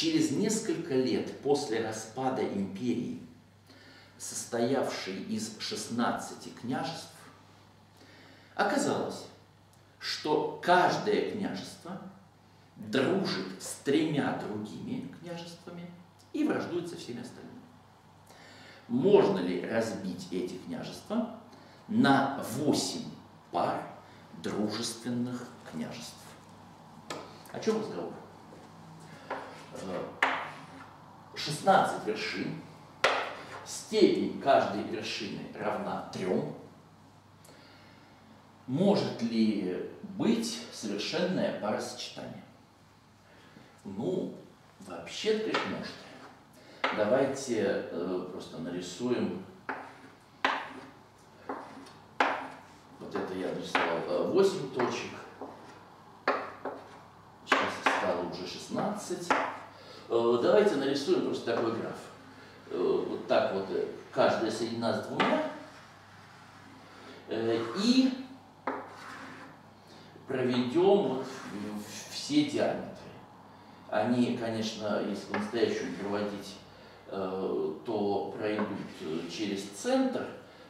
Через несколько лет после распада империи, состоявшей из 16 княжеств, оказалось, что каждое княжество дружит с 3 другими княжествами и враждует со всеми остальными. Можно ли разбить эти княжества на 8 пар дружественных княжеств? О чем разговор? 16 вершин, степень каждой вершины равна 3. Может ли быть совершенное паросочетание? Ну, вообще-то, конечно, может. Давайте просто нарисуем, вот это я нарисовал 8 точек, сейчас стало уже 16. Давайте нарисуем просто такой граф. Вот так вот, каждая соединена с 2, и проведем все диаметры. Они, конечно, если по-настоящему проводить, то пройдут через центр.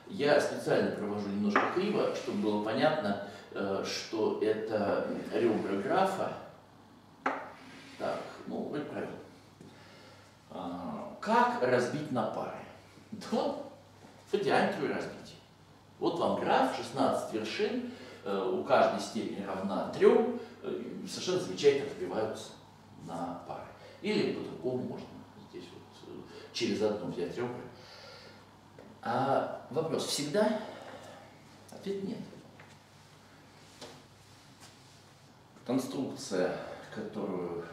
Я специально провожу немножко криво, чтобы было понятно, что это ребра графа. Так, ну, вы правильно. Как разбить на пары? Да, по диаметру разбить. Вот вам граф, 16 вершин, у каждой степени равна 3, совершенно замечательно разбиваются на пары. Или по-другому можно здесь вот через одну взять ребра. А вопрос всегда? Ответ нет. Конструкция, которую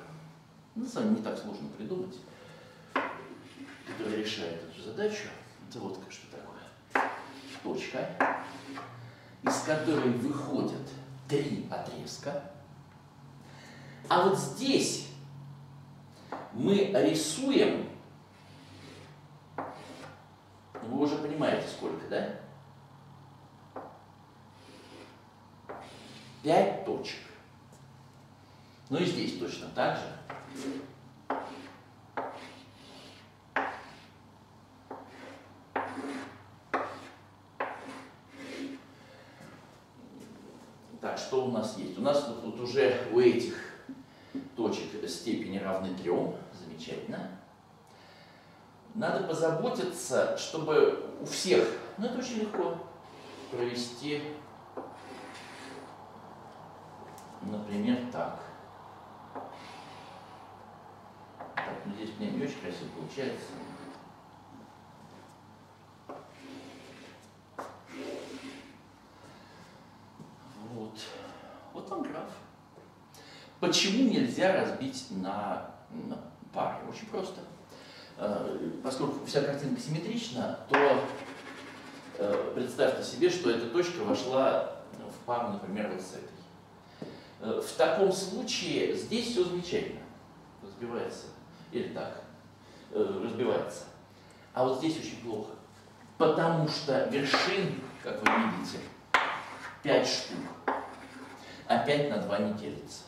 на самом деле не так сложно придумать, которая решает эту задачу, это вот что такое. Точка, из которой выходят 3 отрезка. А вот здесь мы рисуем, вы уже понимаете сколько, да? 5 точек. Ну и здесь точно так же. Так, что у нас есть? У нас тут уже у этих точек степени равны 3. Замечательно. Надо позаботиться, чтобы у всех, ну это очень легко, провести, например, так. Так, ну здесь у меня не очень красиво получается. Вот. Вот он граф. Почему нельзя разбить на пары? Очень просто. Поскольку вся картинка симметрична, то представьте себе, что эта точка вошла в пару, например, вот с этой. В таком случае здесь все замечательно. Разбивается. Или так. Разбивается. А вот здесь очень плохо. Потому что вершин, как вы видите, 5 штук. А 5 на 2 не делится.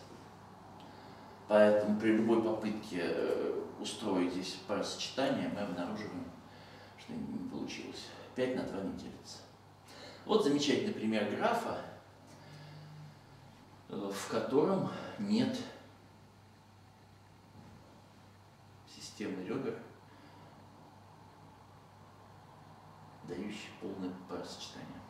Поэтому при любой попытке устроить здесь паросочетание, мы обнаруживаем, что не получилось. 5 на 2 не делится. Вот замечательный пример графа, в котором нет системы ребер, дающей полное паросочетание.